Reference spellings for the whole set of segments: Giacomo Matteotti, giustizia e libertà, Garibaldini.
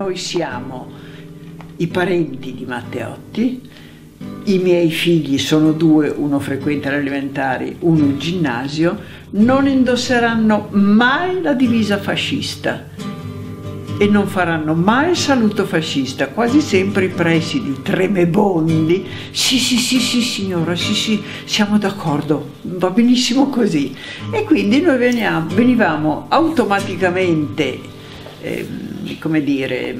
Noi siamo i parenti di Matteotti, i miei figli sono due, uno frequenta le elementari, uno il ginnasio, non indosseranno mai la divisa fascista e non faranno mai il saluto fascista, quasi sempre i presidi tremebondi, sì signora, sì siamo d'accordo, va benissimo così. E quindi noi venivamo automaticamente come dire,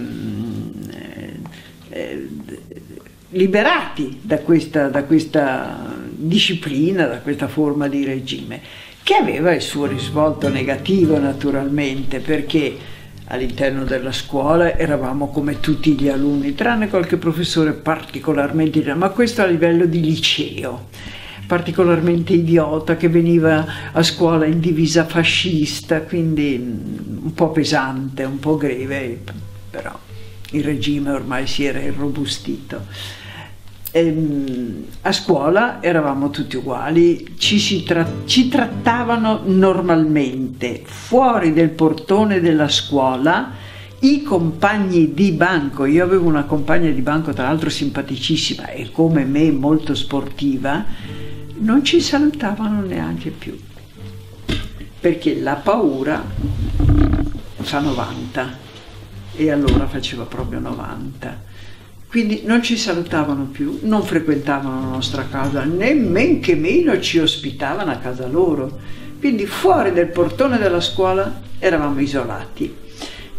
liberati da questa disciplina, da questa forma di regime, che aveva il suo risvolto negativo naturalmente, perché all'interno della scuola eravamo come tutti gli alunni, tranne qualche professore particolarmente, ma questo a livello di liceo, particolarmente idiota, che veniva a scuola in divisa fascista, quindi un po' pesante, un po' greve, però il regime ormai si era irrobustito. A scuola eravamo tutti uguali, ci trattavano normalmente. Fuori del portone della scuola i compagni di banco, io avevo una compagna di banco tra l'altro simpaticissima e come me molto sportiva, non ci salutavano neanche più, perché la paura fa 90 e allora faceva proprio 90, quindi non ci salutavano più, non frequentavano la nostra casa, né men che meno ci ospitavano a casa loro, quindi fuori del portone della scuola eravamo isolati.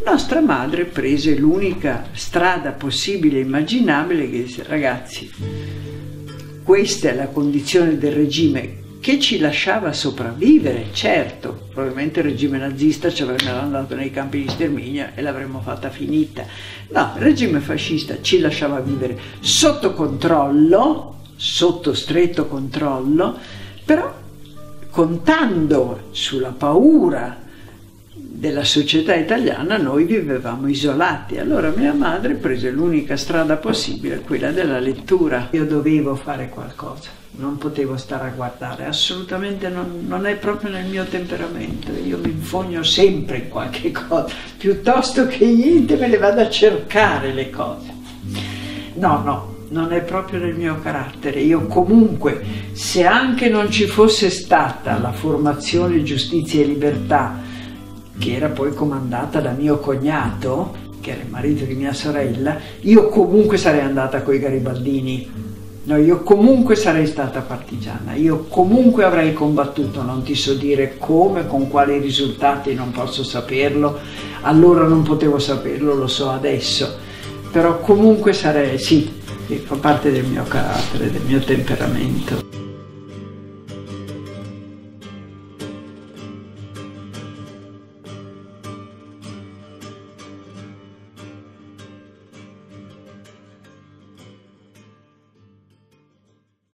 Nostra madre prese l'unica strada possibile e immaginabile, che disse: ragazzi, questa è la condizione del regime che ci lasciava sopravvivere, certo, probabilmente il regime nazista ci avrebbe mandato nei campi di sterminio e l'avremmo fatta finita. No, il regime fascista ci lasciava vivere sotto controllo, sotto stretto controllo, però contando sulla paura della società italiana noi vivevamo isolati. Allora mia madre prese l'unica strada possibile, quella della lettura. Io dovevo fare qualcosa, non potevo stare a guardare, assolutamente non è proprio nel mio temperamento, io mi infogno sempre in qualche cosa, piuttosto che niente me le vado a cercare le cose. No, non è proprio nel mio carattere. Io comunque, se anche non ci fosse stata la formazione Giustizia e Libertà, che era poi comandata da mio cognato, che era il marito di mia sorella, io comunque sarei andata coi Garibaldini, no, io comunque sarei stata partigiana, io comunque avrei combattuto, non ti so dire come, con quali risultati, non posso saperlo, allora non potevo saperlo, lo so adesso, però comunque sarei, sì, fa parte del mio carattere, del mio temperamento.